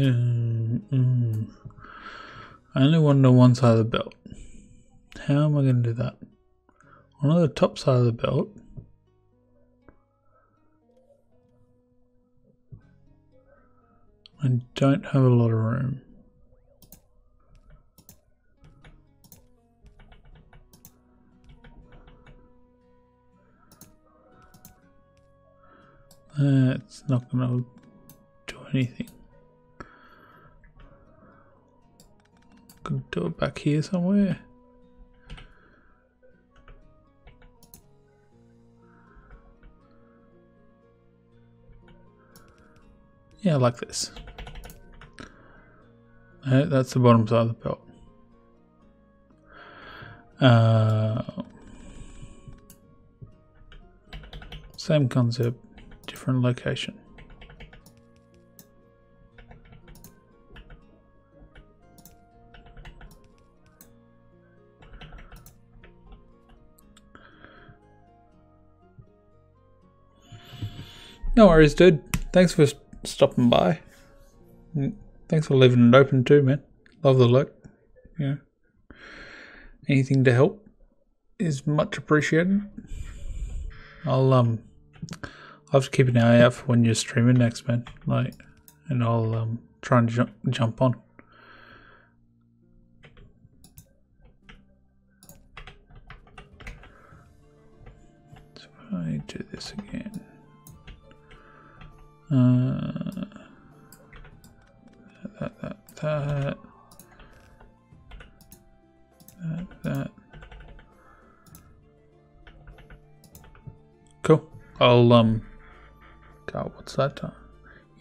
I only want it on one side of the belt. How am I going to do that? On the top side of the belt. I don't have a lot of room. It's not going to do anything. Could do it back here somewhere. Yeah, like this. That's the bottom side of the belt. Same concept, different location. No worries, dude. Thanks for stopping by. Thanks for leaving it open too, man. Love the look. Yeah. Anything to help is much appreciated. I'll have to keep an eye out for when you're streaming next, man. Like, and I'll try and jump on. So I do this again. That. Cool. I'll God, what's that time?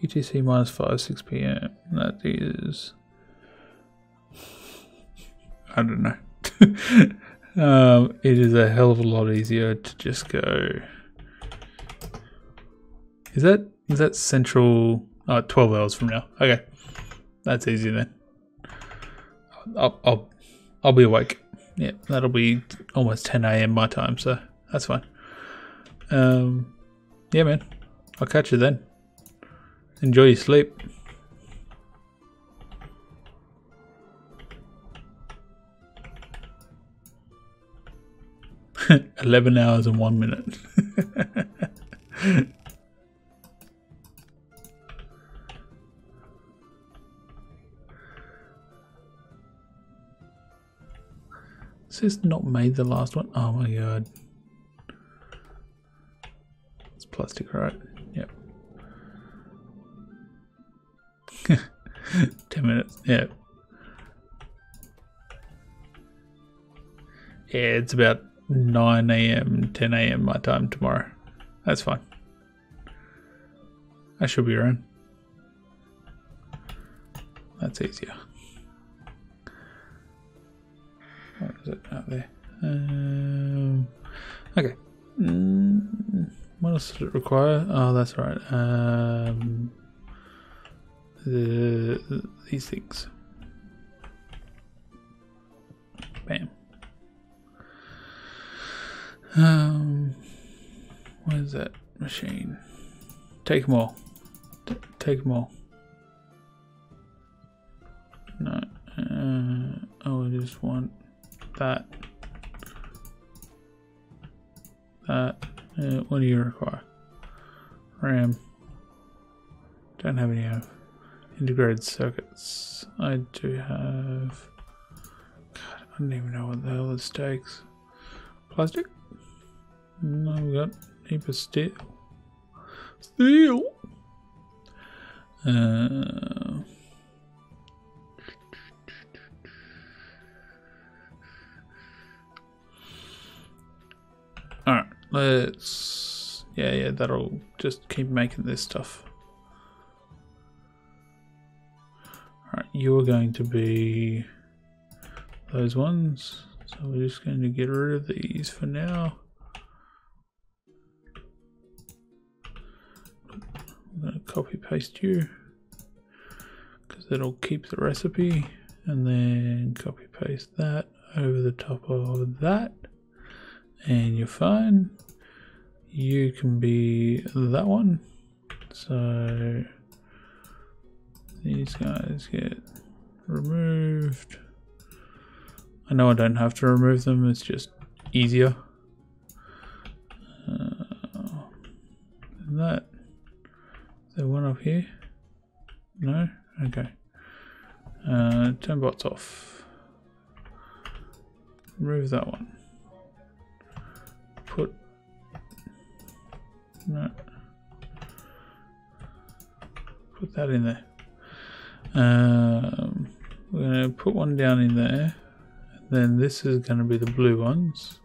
UTC -5, 6 PM. That is, I don't know. It is a hell of a lot easier to just go. Is that central? 12 hours from now. Okay. That's easy then. I'll be awake. Yeah, that'll be almost 10 AM my time, so that's fine. Yeah, man. I'll catch you then. Enjoy your sleep. $11 and 1 minute. It's not made the last one. Oh my god. It's plastic, right? Yep. 10 minutes. Yep. Yeah, it's about 9 AM, 10 AM my time tomorrow. That's fine. I should be around. That's easier. What is it out there? Okay. What else does it require? Oh, that's right. These things. Bam. What is that machine? Take them all. Take them all. No. Oh, I just want. What do you require? RAM. Don't have any of integrated circuits. I do have. God, I don't even know what the hell this takes. Plastic? No, we got a heap of steel. Steel. Alright, let's... Yeah, that'll just keep making this stuff. Alright, you're going to be those ones. So we're just going to get rid of these for now. I'm going to copy paste you, because that'll keep the recipe. And then copy paste that over the top of that. And you're fine. You can be that one. So these guys get removed. I know I don't have to remove them, it's just easier. And that, is there one up here? No? Okay. Turn bots off. Remove that one. Put, no. Put that in there. We're gonna put one down in there. Then this is going to be the blue ones.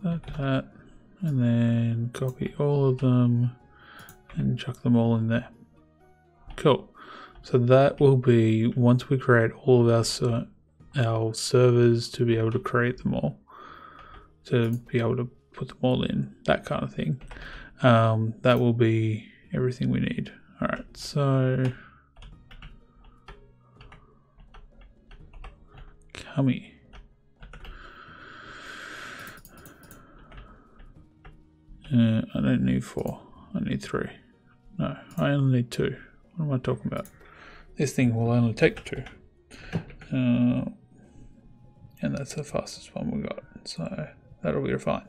That, and then copy all of them and chuck them all in there. Cool. So that will be, once we create all of our servers to be able to create them all, to be able to put them all in, that kind of thing. That will be everything we need. Alright, so Kami. I don't need 4. I need 3. No, I only need 2. What am I talking about? This thing will only take 2. And that's the fastest one we got. So that'll be fine.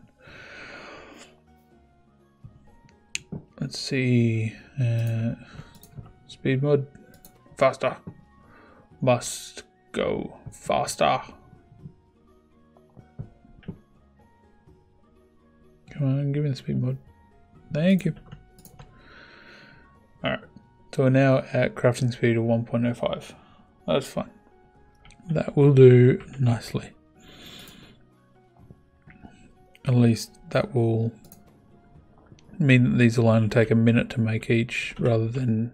Let's see, speed mod, faster, must go faster. Come on, give me the speed mod. Thank you. Alright, so we're now at crafting speed of 1.05. That's fine. That will do nicely. At least that will mean that these will only take a minute to make each rather than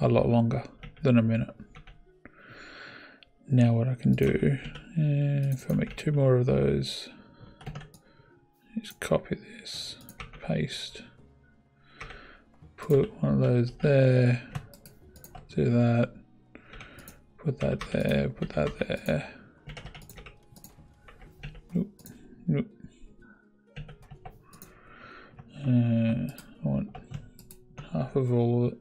a lot longer than a minute. Now what I can do, if I make 2 more of those, is copy this, paste, put one of those there, do that, put that there, put that there. Nope, nope. I want half of all of it,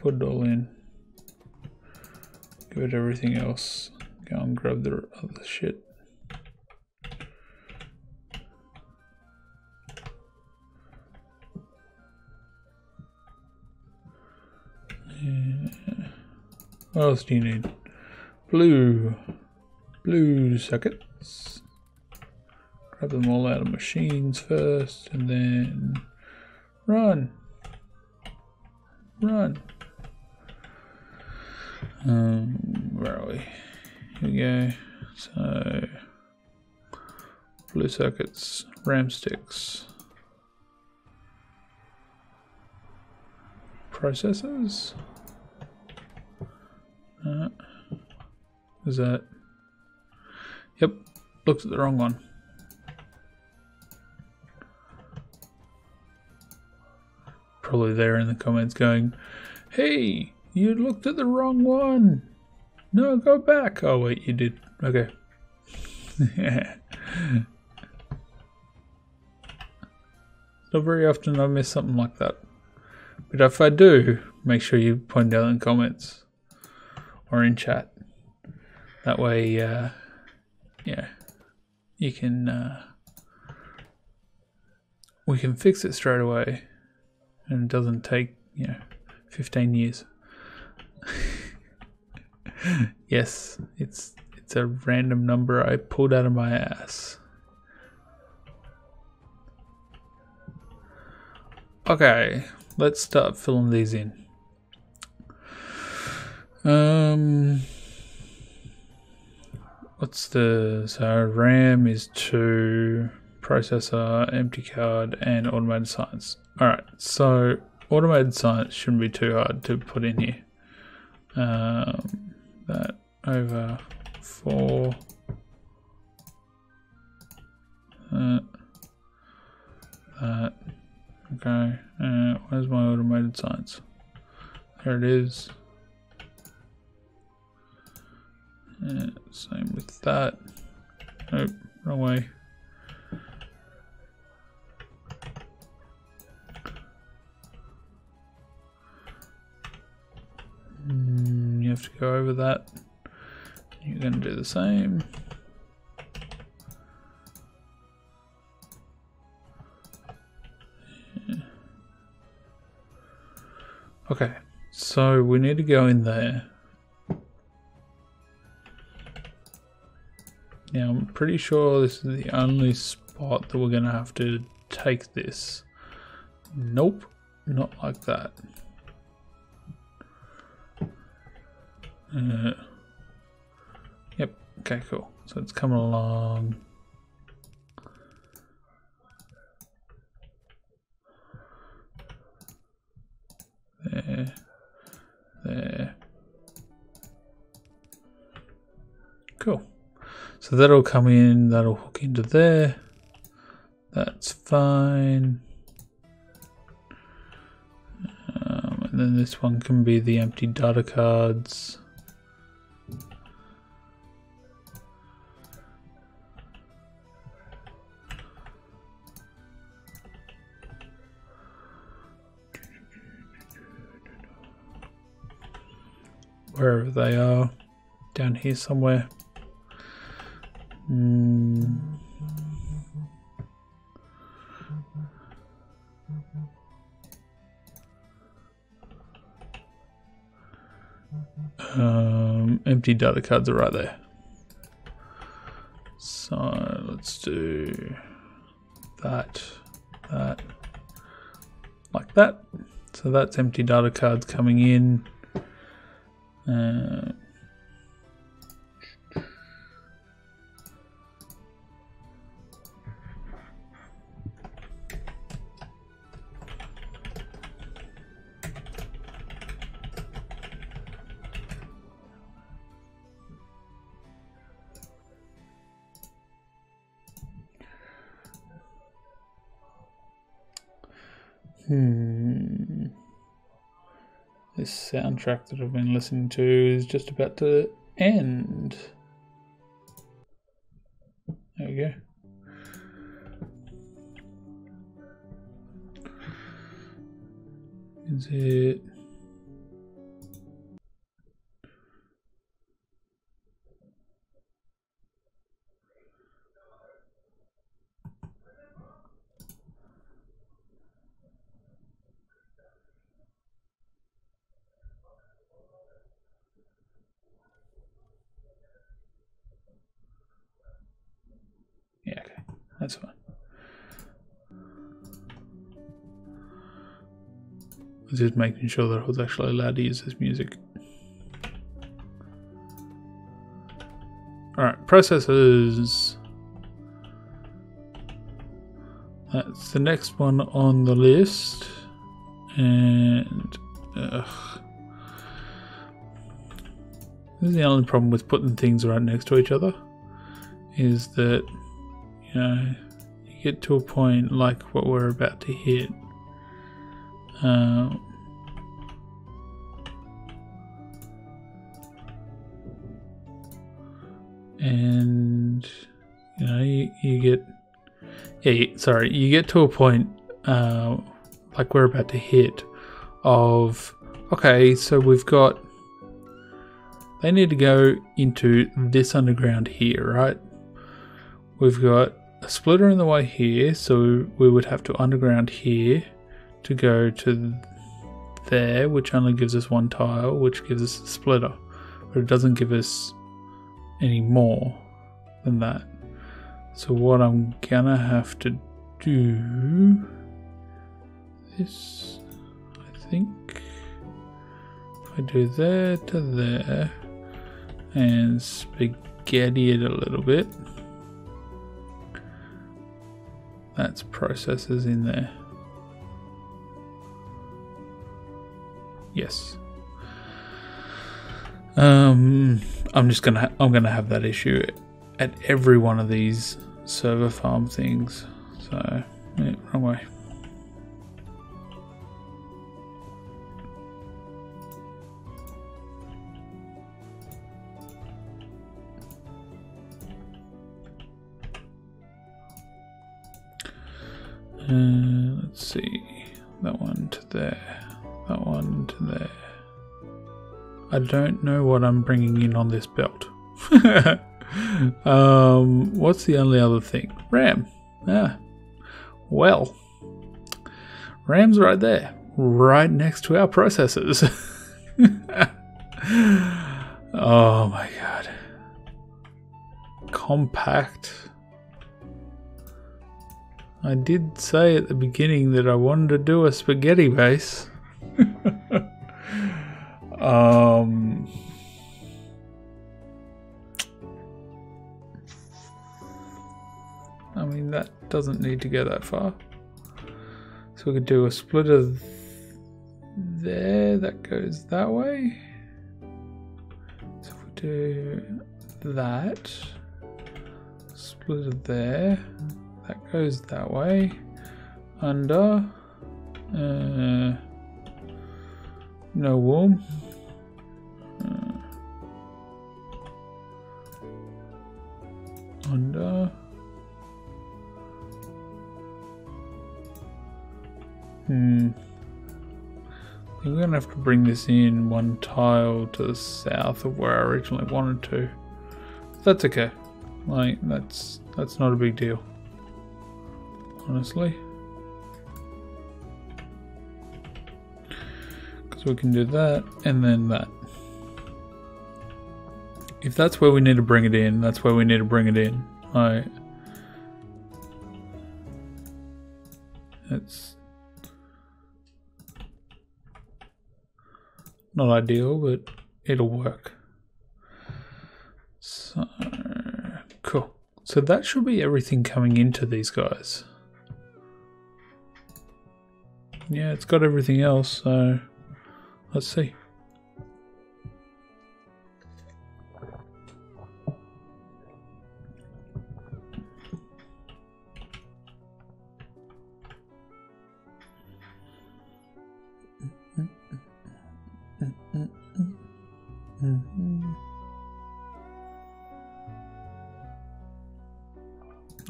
put it all in, give it everything else, go and grab the other shit. Yeah. What else do you need? Blue sockets. Grab them all out of machines first and then run. Where are we? Here we go. So blue circuits, RAM sticks, processors. Is that? Yep, looked at the wrong one. Probably there in the comments going, hey, you looked at the wrong one. No, go back. Oh wait, you did. Okay. Not very often I miss something like that. But if I do, make sure you point out in the comments or in chat. That way, yeah, you can, we can fix it straight away. And it doesn't take, 15 years. Yes, it's a random number I pulled out of my ass. Okay, let's start filling these in. So RAM is 2, processor, empty card, and automated science. Alright, so automated science shouldn't be too hard to put in here. That over 4. That. Okay, where's my automated science? There it is. Same with that. Nope, wrong way. have to go over that. You're going to do the same. Yeah. Okay, so we need to go in there. Now I'm pretty sure this is the only spot that we're going to have to take this. Nope, not like that. Yep, okay, cool. So it's coming along. There. There. Cool. So that'll come in, that'll hook into there. That's fine. And then this one can be the empty data cards. Wherever they are, down here somewhere. Empty data cards are right there. So let's do that, that, like that. So that's empty data cards coming in. This soundtrack that I've been listening to is just about to end. There we go. Is it? Yeah, okay, that's fine. I was just making sure that I was actually allowed to use this music. Alright, processors. That's the next one on the list. And this is the only problem with putting things right next to each other, is that you get to a point like what we're about to hit. And you get, you get to a point like we're about to hit of, okay, so we've got, they need to go into this underground here, right? We've got a splitter in the way here, so we would have to underground here to go to there, which only gives us one tile, which gives us a splitter, but it doesn't give us any more than that. So what I'm gonna have to do is, I think, if I do there to there and spaghetti it a little bit. That's processors in there. Yes. I'm gonna have that issue at every one of these server farm things. So yeah, wrong way. Let's see, that one to there, that one to there. I don't know what I'm bringing in on this belt. What's the only other thing? Ram. Ah, well, Ram's right there, right next to our processors. Oh my god. Compact. I did say at the beginning that I wanted to do a spaghetti base. I mean, that doesn't need to go that far. So we could do a splitter there, that goes that way. So if we do that, splitter there, that goes that way, under, no warm. Under. I think we're gonna have to bring this in one tile to the south of where I originally wanted to. But that's okay. Like that's not a big deal. Honestly. Because we can do that and then that. If that's where we need to bring it in, that's where we need to bring it in. Alright. It's not ideal, but it'll work. So, cool. So that should be everything coming into these guys. Yeah, it's got everything else, so let's see.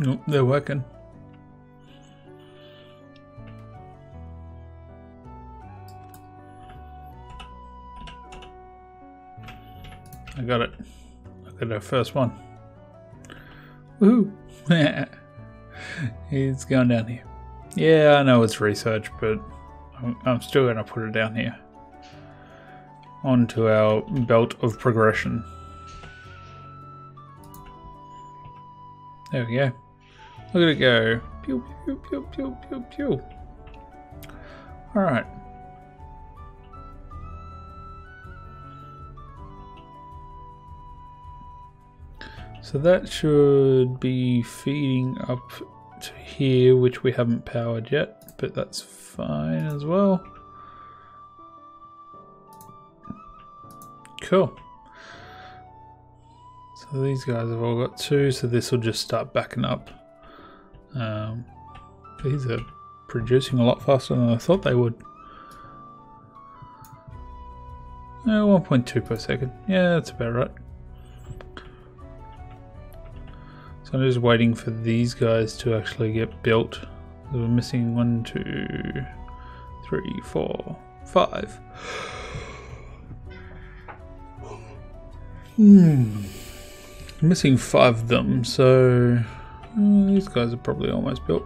Oh, they're working. I got it. I got our first one. Woohoo! It's going down here. Yeah, I know it's research, but I'm still going to put it down here. Onto our belt of progression. There we go. Look at it go. Pew, pew, pew, pew, pew, pew. Alright. So that should be feeding up to here, which we haven't powered yet, but that's fine as well. Cool. So these guys have all got two, so this will just start backing up. These are producing a lot faster than I thought they would. 1.2 per second. Yeah, that's about right. So I'm just waiting for these guys to actually get built. We're missing 1, 2, 3, 4, 5. Missing 5 of them, so these guys are probably almost built.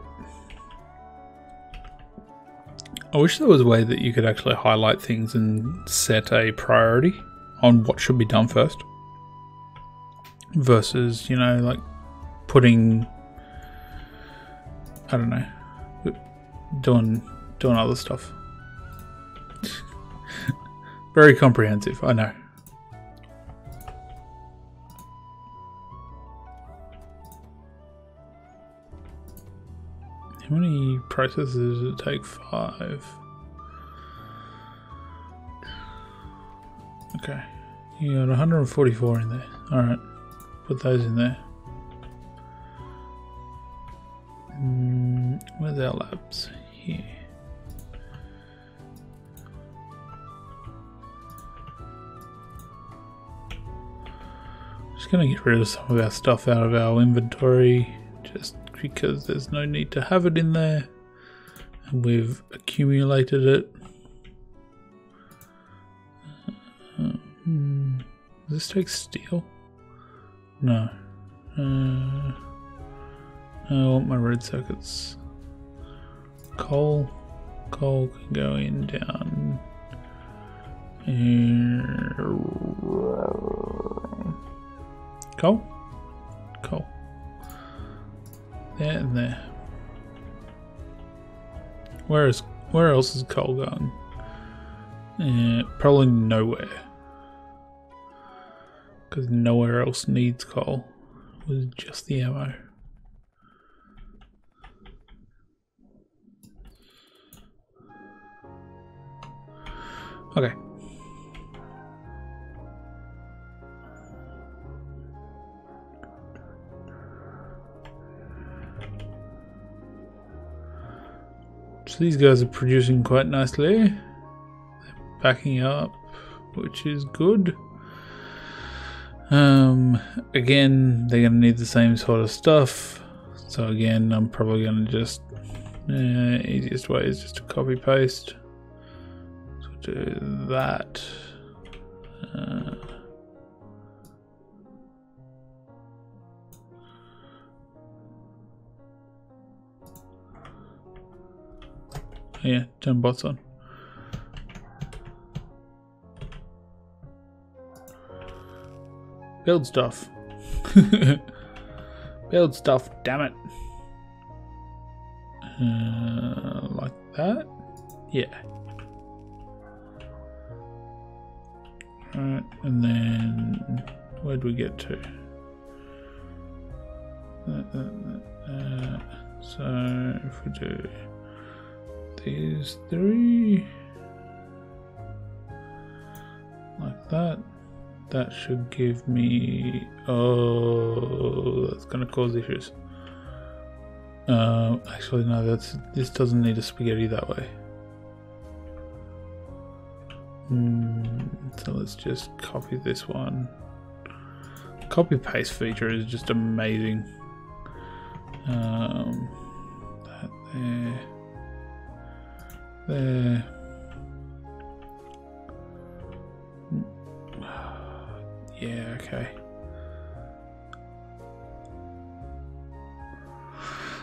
I wish there was a way that you could actually highlight things and set a priority on what should be done first. Versus, you know, like putting, I don't know, doing other stuff. Very comprehensive, I know. How many processes does it take? 5. Okay. You got 144 in there. Alright. Put those in there. Where's our labs? Here. Just gonna get rid of some of our stuff out of our inventory. Just because there's no need to have it in there and we've accumulated it. Does this take steel? No. I want my red circuits. Coal. Coal can go in down. Coal? Coal. There and there. Where else is coal going? Probably nowhere. Because nowhere else needs coal. It was just the ammo. Okay. So these guys are producing quite nicely. They're backing up, which is good. Again, they're going to need the same sort of stuff. So again, I'm probably going to just, easiest way is just to copy paste. So do that. Yeah, turn bots on. Build stuff. Build stuff, damn it. Like that? Yeah. Alright, and then where do we get to? So if we do these three, like that. That should give me, oh, that's gonna cause issues. Actually no, this doesn't need a spaghetti that way. So let's just copy this one. Copy paste feature is just amazing. That there. Yeah, okay.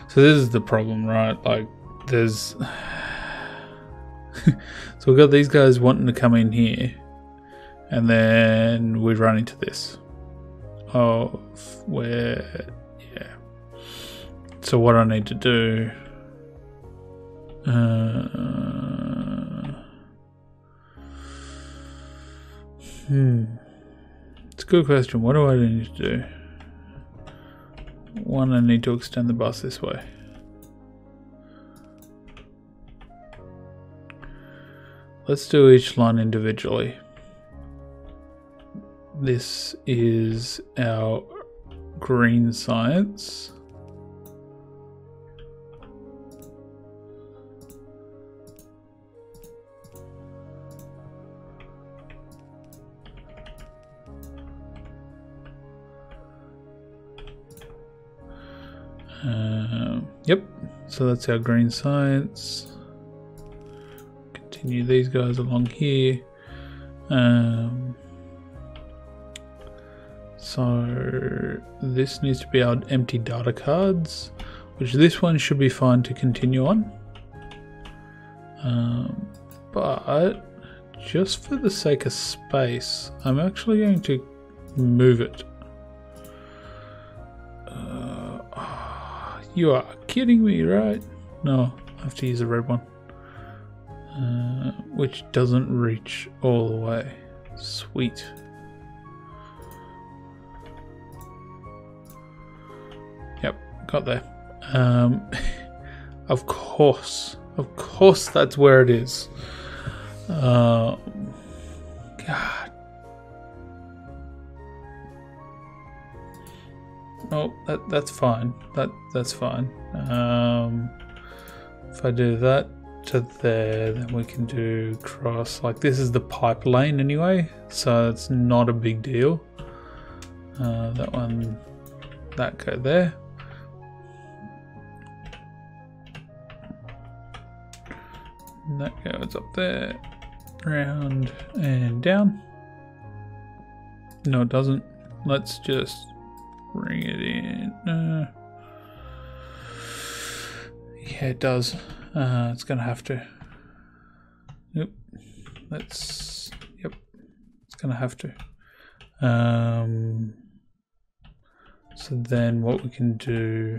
So this is the problem, right? Like, there's... So we've got these guys wanting to come in here, and then we run into this. Oh, where... yeah. So what I need to do... It's a good question. What do I need to do? One, I need to extend the bus this way. Let's do each line individually. This is our green science. Yep, so that's our green science. Continue these guys along here. So this needs to be our empty data cards, which this one should be fine to continue on. But just for the sake of space, I'm actually going to move it. You are kidding me, right? No, I have to use the red one. Which doesn't reach all the way. Sweet. Yep, got there. Of course that's where it is. God. Oh, that's fine. That's fine. If I do that to there, then we can do cross. Like, this is the pipe lane anyway, so it's not a big deal. That one, that go there. And that goes up there, round and down. No, it doesn't. Let's just bring it in. Yeah, it does. It's gonna have to. Nope. Let's. Yep. It's gonna have to. So then what we can do,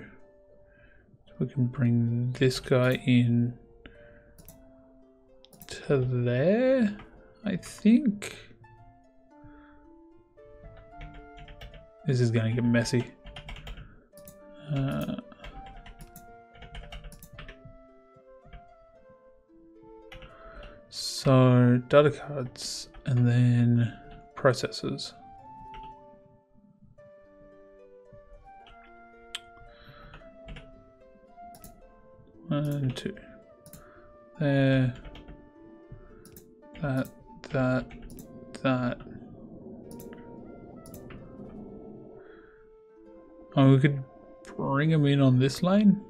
we can bring this guy in to there, I think. This is going to get messy. So data cards and then processors. One, two. There. That. Oh, we could bring them in on this line.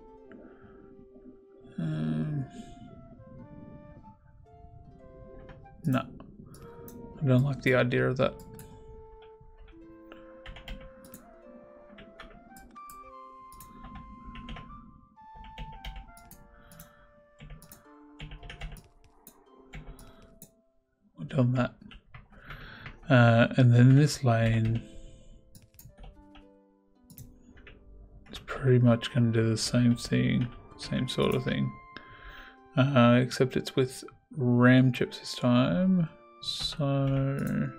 No. I don't like the idea of that. Done that, and then this lane is pretty much going to do the same thing, same sort of thing, except it's with RAM chips this time. So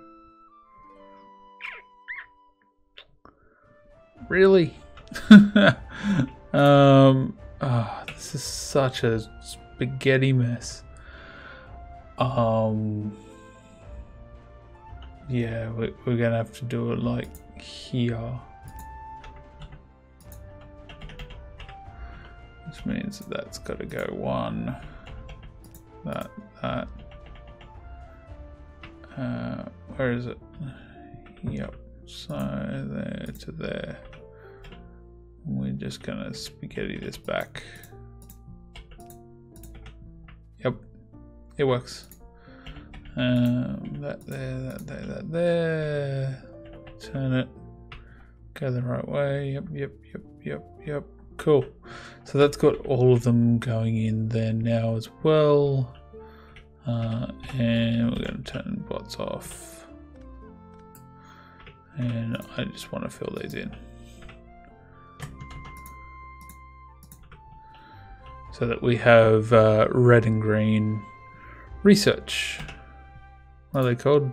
really, this is such a spaghetti mess. Yeah, we're gonna have to do it like here. Which means that's gotta go one. That. Where is it? Yep, so there to there. We're just gonna spaghetti this back. Yep, it works. That there, turn it, go the right way, yep, cool. So that's got all of them going in there now as well, and we're going to turn bots off, and I just want to fill these in, so that we have red and green research. What are they called?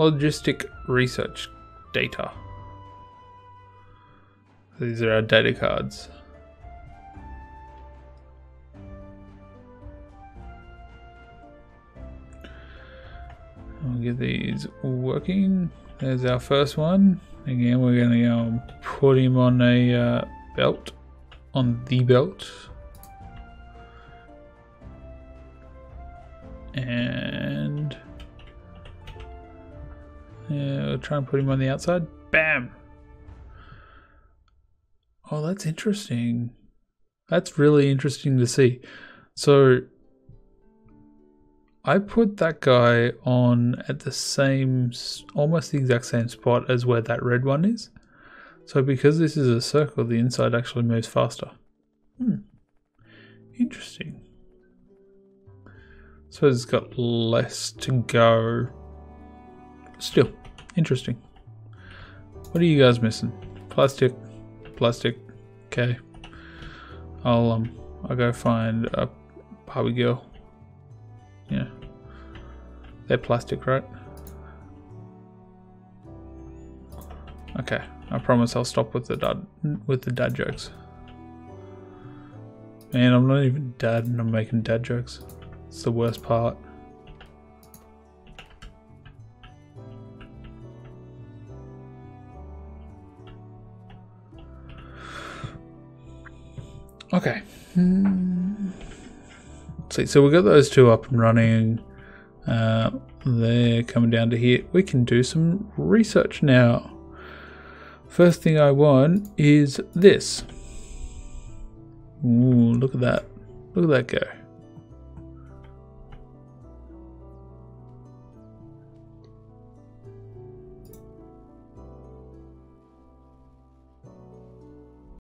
Logistic research data. These are our data cards. I'll get these working. There's our first one. Again, we're going to go and put him on a belt, on the belt. And yeah, we'll try and put him on the outside. Bam! Oh, that's interesting. That's really interesting to see. So I put that guy on at the same, almost the exact same spot as where that red one is. So because this is a circle, the inside actually moves faster. Interesting. So it's got less to go. Still, interesting. What are you guys missing? Plastic. Okay. I'll go find a Barbie girl. Yeah. They're plastic, right? Okay. I promise I'll stop with the dad jokes. Man, I'm not even dad, and I'm making dad jokes. It's the worst part. Okay. See, so we got those two up and running. They're coming down to here. We can do some research now. First thing I want is this. Ooh, look at that. Look at that go.